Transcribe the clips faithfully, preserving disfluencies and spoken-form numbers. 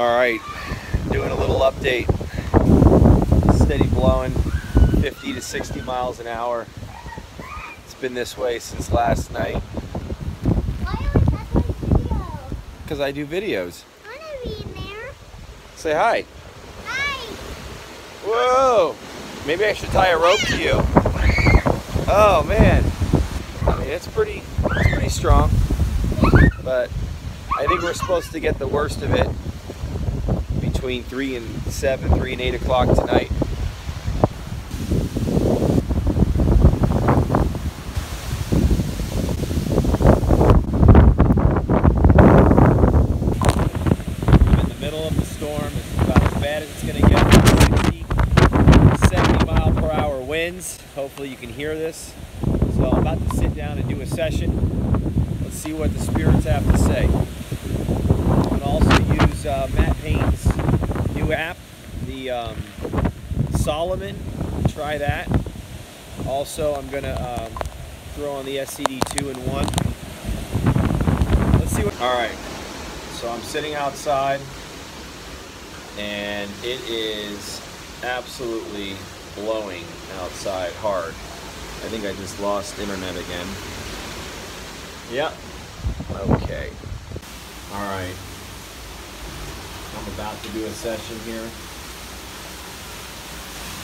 All right, doing a little update. Steady blowing fifty to sixty miles an hour. It's been this way since last night. Why are we doing video? Because I do videos. I want to be in there. Say hi. Hi. Whoa. Maybe I should tie a rope to you. Oh man. I mean, it's pretty, it's pretty strong. But I think we're supposed to get the worst of it between three and seven, three and eight o'clock tonight. I'm in the middle of the storm. It's about as bad as it's going to get. sixty, seventy mile per hour winds. Hopefully you can hear this. So I'm about to sit down and do a session. Let's see what the spirits have to say. And also use uh, Matt Payne's new app, the um, Solomon. Try that. Also, I'm going to um, throw on the S C D two and one. Let's see what... Alright, so I'm sitting outside, and it is absolutely blowing outside hard. I think I just lost internet again. Yep. Okay. All right. I'm about to do a session here.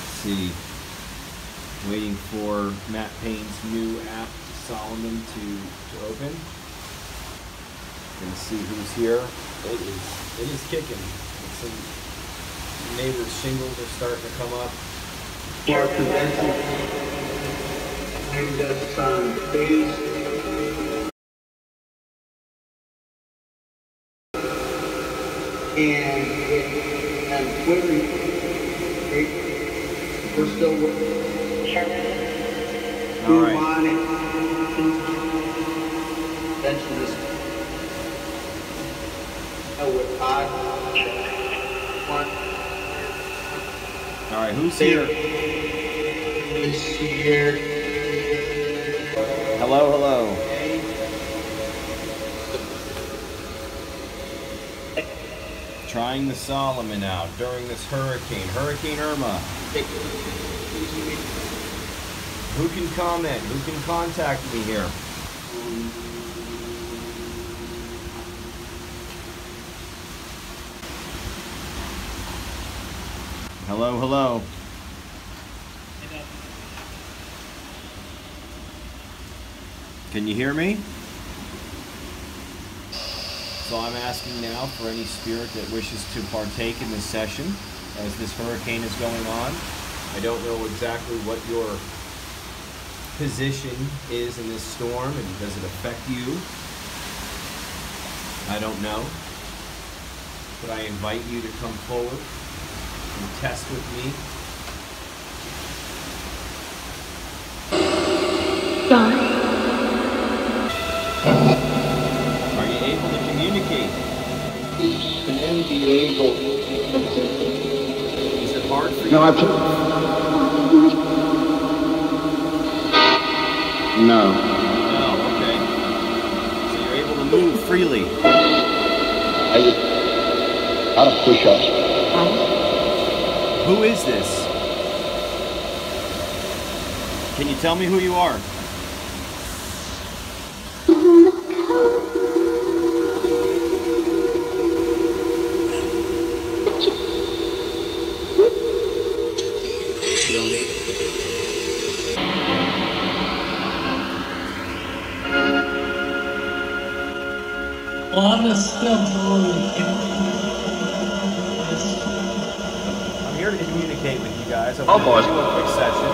Let's see. Waiting for Matt Payne's new app, Solomon, to, to open. Gonna see who's here. It is. It is kicking. Some neighbors' shingles are starting to come up. Our prevention. And that's on base. And and Twitter, we're still working. Sure. All right. On it. That's this. Oh, we're five. One. All right, who's here? Who's here? Hello, hello. Trying the Solomon out during this hurricane. Hurricane Irma. Who can comment? Who can contact me here? Hello, hello. Can you hear me? So I'm asking now for any spirit that wishes to partake in this session as this hurricane is going on. I don't know exactly what your position is in this storm and does it affect you. I don't know. But I invite you to come forward and test with me. Is it hard for you? No, absolutely. No. No, okay. So you're able to move freely. I just, out of push-ups. Who is this? Can you tell me who you are? I'm here to communicate with you guys. I wanted to do a quick session.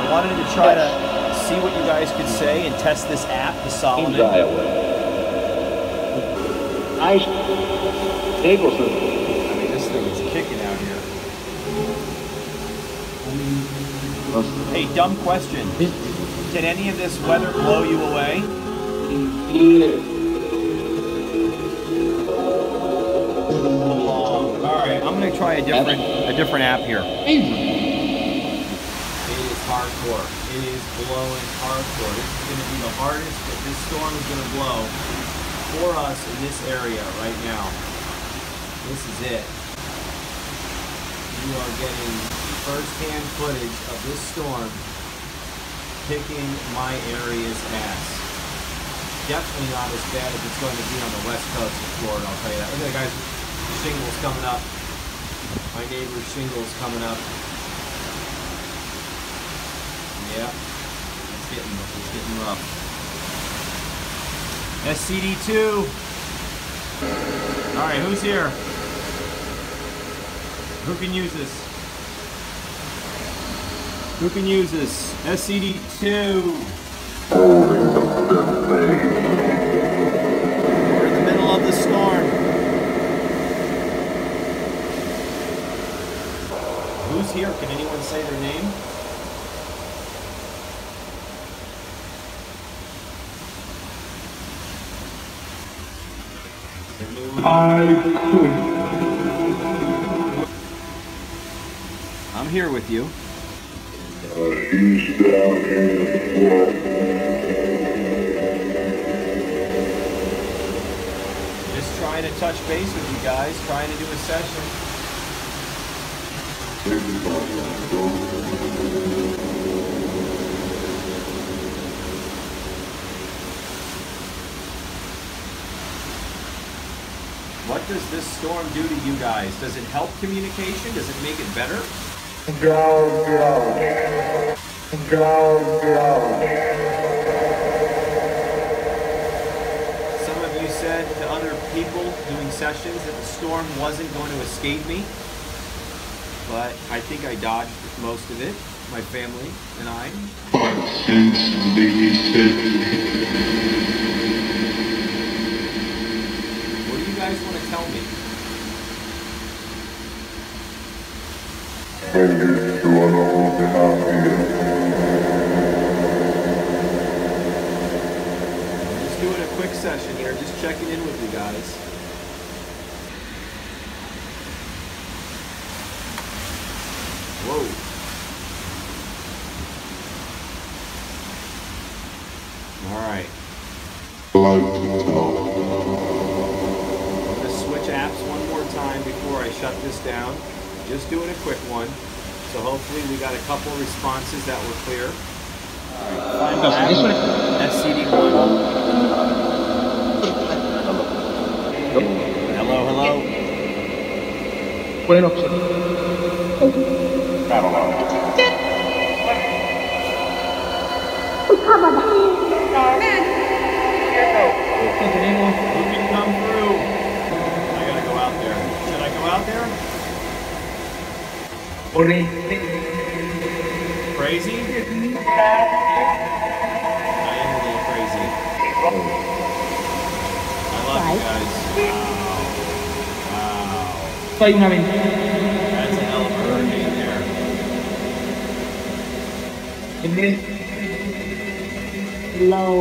I wanted to try to see what you guys could say and test this app, the Solomon. I mean, this thing is kicking out here. Hey, dumb question. Did any of this weather blow you away? I'm gonna try a different a different app here. It is hardcore. It is blowing hardcore. This is gonna be the hardest that this storm is gonna blow for us in this area right now. This is it. You are getting first-hand footage of this storm picking my area's ass. Definitely not as bad as it's going to be on the west coast of Florida, I'll tell you that. Look at that, guys. The shingles coming up. My neighbor's shingles coming up. Yeah, it's getting, it's getting rough. S C D two. All right, who's here? Who can use this? Who can use this? S C D two. We're in the middle of the storm. Who's here? Can anyone say their name? I'm here with you. Just trying to touch base with you guys, trying to do a session. What does this storm do to you guys? Does it help communication? Does it make it better? Go, go. Go, go. Some of you said to other people doing sessions that the storm wasn't going to escape me, but I think I dodged most of it, my family and I. What do you guys want to tell me? Hey, you are all the happy. Just doing a quick session here, just checking in with you guys. Whoa. Alright. I'm going to switch apps one more time before I shut this down. Just doing a quick one, so hopefully we got a couple responses that were clear. All right, uh, that's S C D one. Hello, hello. Who can come through? I gotta go out there. Should I go out there? Crazy? Crazy? I am a little crazy. I love Bye. you guys. Wow. Wow. That's a hell of a hurricane there. It is. Low.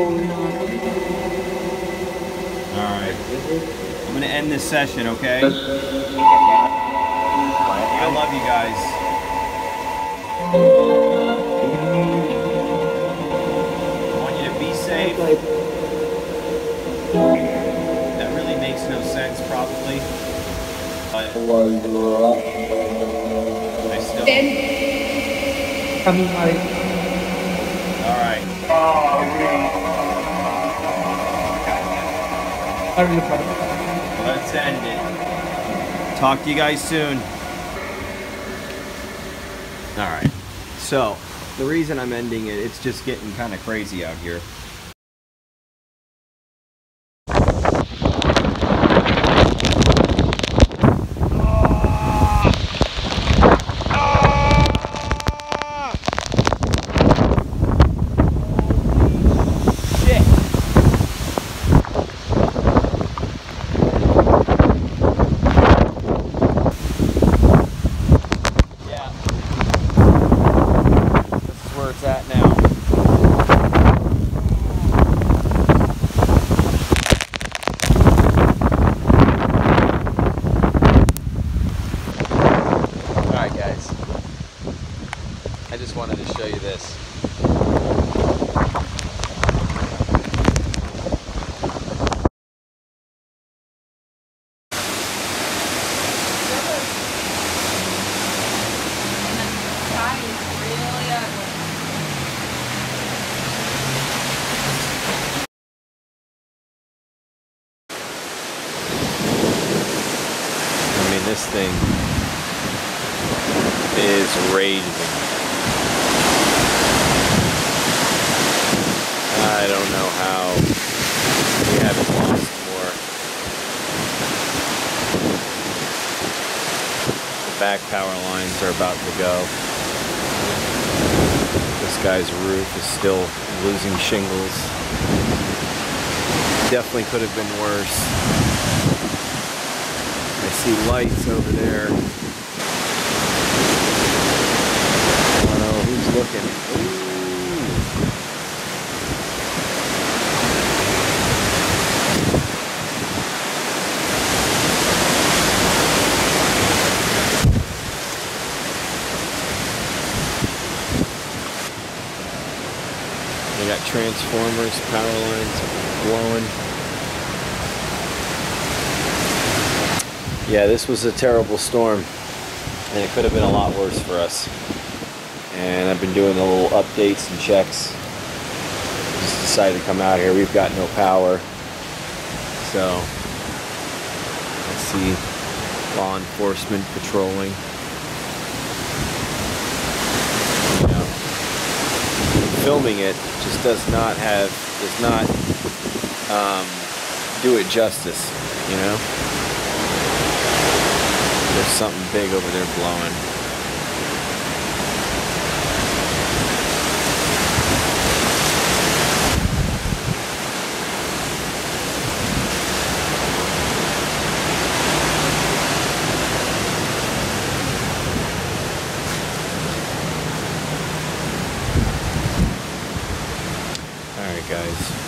Alright. I'm going to end this session, okay? I love you guys. I want you to be safe. That really makes no sense, probably. But I still. Alright. Let's end it. Talk to you guys soon. Alright. So, the reason I'm ending it, it's just getting kind of crazy out here. Where it's at now. this thing is raging. I don't know how we haven't lost more. The back power lines are about to go. This guy's roof is still losing shingles. Definitely could have been worse. I see lights over there. I don't know who's looking. Ooh. They got transformers, power lines blowing. Yeah, this was a terrible storm, and it could have been a lot worse for us. And I've been doing the little updates and checks. Just decided to come out here. We've got no power. So, let's see law enforcement patrolling. You know, filming it just does not have, does not um, do it justice, you know? There's something big over there blowing. All right, guys.